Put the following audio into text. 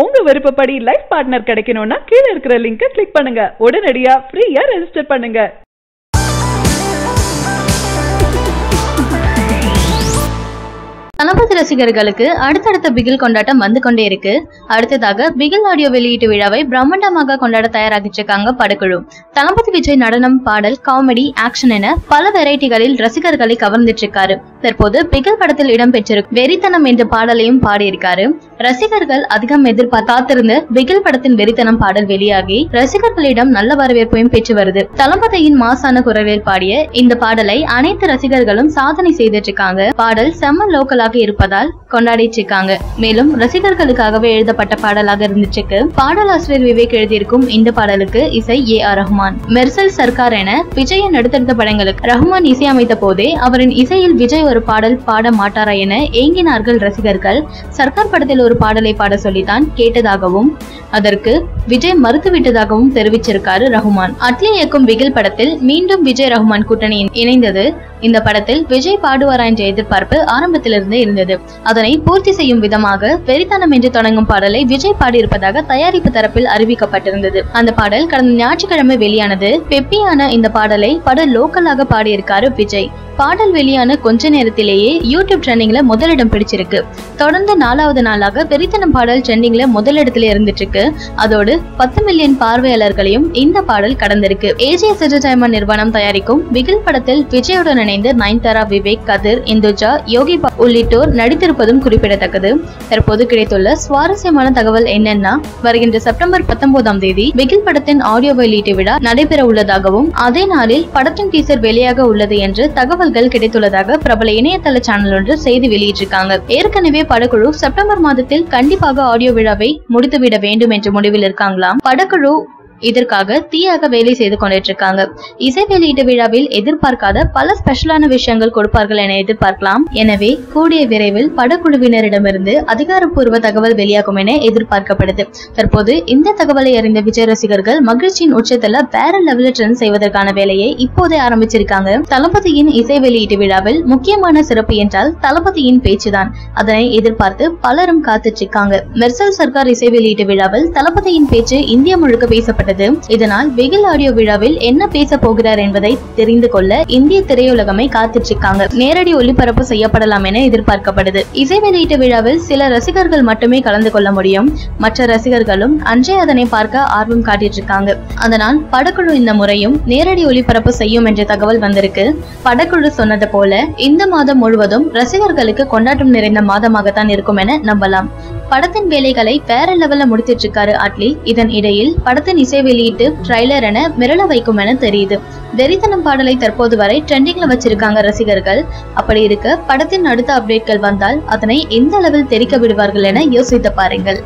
உங்க விருப்பப்படி life partner கிடைக்கணும்னா கீழ இருக்கிற லிங்கை கிளிக் பண்ணுங்க. உடனடியா ஃப்ரீயா ரெஜிஸ்டர் பண்ணுங்க. தலபதி ரசிகர்களுக்கு அடுத்தடுத்த பிகில் கொண்டாட்டம் வந்து கொண்டே இருக்கு. அடுத்ததாக பிகில் ஆடியோ வெளியீட்டு விழாவை பிரம்மாண்டமாக கொண்டாட தயாராகிச்சிருக்காங்க படக்குழு. தளபதி விஜய் நடனம், பாடல், காமெடி, ஆக்ஷன் என பல வெரைட்டிகளில் ரசிகர்களை கவர்ந்துட்டு இருக்காரு. தற்போது பிகில் படத்தில் இடம்பெற்றிருக்கும் வெறித்தனம் என்ற பாடலையும் பாடியிருக்காரு. ரசிகர்கள் அதிகம் எதிர்பார்த்திருந்த பிகில் படத்தின் வெறித்தனம் பாடல் வெளியாகி ரசிகர்களிடம் நல்ல வரவேற்பையும் பெற்று வருது. தளபதியின் மாசான குரலில் பாடிய இந்த பாடலை அனைத்து ரசிகர்களும் சாதனை செய்துட்டு இருக்காங்க. பாடல் செம்ம லோக்கலாக இருப்பதால் கொண்டாடிட்டு இருக்காங்க. மேலும் ரசிகர்களுக்காகவே எழுதப்பட்ட பாடலாக இருந்துச்சு. பாடலாசிரியர் விவேக் எழுதியிருக்கும் இந்த பாடலுக்கு இசை AR ரஹ்மான். மெர்சல் சர்க்கார் என விஜயின் அடுத்தடுத்த படங்களுக்கு ரஹ்மான் இசையமைத்த போதே அவரின் இசையில் விஜய் ஒரு பாடல் பாட மாட்டாரா என ஏங்கினார்கள் ரசிகர்கள். சர்க்கார் படத்தில் ஒரு பாடலை பாட சொல்லித்தான் கேட்டதாகவும் அதற்கு விஜய் மறுத்துவிட்டதாகவும் தெரிவிச்சிருக்காரு ரஹ்மான். அட்லி இயக்கும் பிகில் படத்தில் மீண்டும் விஜய் ரஹ்மான் கூட்டணி இணைந்தது. இந்த படத்தில் விஜய் பாடுவாரா என்ற எதிர்பார்ப்பு ஆரம்பத்திலிருந்து இருந்தது. அதனை பூர்த்தி செய்யும் விதமாக வெறித்தனம் என்று தொடங்கும் பாடலை விஜய் பாடியிருப்பதாக தயாரிப்பு தரப்பில் அறிவிக்கப்பட்டிருந்தது. அந்த பாடல் கடந்த ஞாயிற்றுக்கிழமை வெளியானது. பெப்பியான இந்த பாடலை பட லோக்கலாக பாடியிருக்காரு விஜய். பாடல் வெளியான கொஞ்ச நேரத்திலேயே யூடியூப் ட்ரெண்டிங்ல முதலிடம் பிடிச்சிருக்கு. தொடர்ந்து 4வது நாளாக வெறித்தனம் பாடல் ட்ரெண்டிங்ல முதலிடத்துல இருந்துட்டு இருக்கு. அதோடு 10 மில்லியன் பார்வையாளர்களையும் இந்த பாடல் கடந்திருக்கு. AJ என்டர்டைன்மெண்ட் நிறுவனம் தயாரிக்கும் பிகில் படத்தில் விஜயுடன் இணைந்து நயன்தாரா, விவேக், கதிர், இந்துஜா, யோகி உள்ளிட்டோர் நடித்திருப்பதும் குறிப்பிடத்தக்கது. தற்போது கிடைத்துள்ள சுவாரஸ்யமான தகவல் என்னன்னா வருகின்ற செப்டம்பர் 19ஆம் தேதி பிகில் படத்தின் ஆடியோ வெளியீட்டு விழா நடைபெற உள்ளதாகவும் அதே நாளில் படத்தின் டீசர் வெளியாக உள்ளது என்று தகவல் கிடைத்துள்ளதாக பிரபல இணையதள சேனல் ஒன்று செய்தி வெளியிட்டிருக்காங்க. ஏற்கனவே படக்குழு செப்டம்பர் மாதத்தில் கண்டிப்பாக ஆடியோ விழாவை முடித்துவிட வேண்டும் என்ற முடிவில் இருக்காங்களாம். படக்குழு இதற்காக தீயாக வேலை செய்து கொண்டிட்டு இருக்காங்க. இசை வெளியீட்டு விழாவில் எதிர்பார்க்காத பல ஸ்பெஷலான விஷயங்கள் கொடுப்பார்கள் என எதிர்பார்க்கலாம். எனவே கூடிய விரைவில் படக்குழுவினரிடமிருந்து அதிகாரப்பூர்வ தகவல் வெளியாகும் என எதிர்பார்க்கப்படுது. தற்போது இந்த தகவலை அறிந்த விஜய் ரசிகர்கள் மகிழ்ச்சியின் உச்சத்தில் வேற லெவலில் ட்ரெண்ட் செய்வதற்கான வேலையை இப்போதே ஆரம்பிச்சிருக்காங்க. தளபதியின் இசை வெளியீட்டு விழாவில் முக்கியமான சிறப்பு என்றால் தளபதியின் பேச்சுதான். அதனை எதிர்பார்த்து பலரும் காத்துட்டு இருக்காங்க. மெர்சல் சர்க்கார் இசை வெளியீட்டு விழாவில் தளபதியின் பேச்சு இந்தியா முழுக்க பேசப்பட்டது. இதனால் பிகில் ஆடியோ விழாவில் என்ன பேச போகிறார் என்பதை தெரிந்து கொள்ள இந்திய திரையுலகமே காத்திருக்காங்க. நேரடி ஒளிபரப்பு செய்யப்படலாம் என எதிர்பார்க்கப்படுது. இசை வெளியீட்டு விழாவில் சில ரசிகர்கள் மட்டுமே கலந்து கொள்ள முடியும். மற்ற ரசிகர்களும் அன்றே அதனை பார்க்க ஆர்வம் காட்டிட்டு இருக்காங்க. அதனால் படக்குழு இந்த முறையும் நேரடி ஒளிபரப்பு செய்யும் என்ற தகவல் வந்திருக்கு. படக்குழு சொன்னது போல இந்த மாதம் முழுவதும் ரசிகர்களுக்கு கொண்டாட்டம் நிறைந்த மாதமாகத்தான் இருக்கும் என நம்பலாம். படத்தின் வேலைகளை வேற லெவல்ல முடித்துட்டு இருக்காரு அட்லி. இதன் இடையில் படத்தின் இசை வெளியீட்டு ட்ரைலர் என மிரள வைக்கும் என தெரியுது. வெறித்தனம் பாடலை தற்போது வரை ட்ரெண்டிங்ல வச்சிருக்காங்க ரசிகர்கள். அப்படி இருக்க படத்தின் அடுத்த அப்டேட்கள் வந்தால் அதனை எந்த அளவில் தெரிக்க விடுவார்கள் என யோசித்து பாருங்கள்.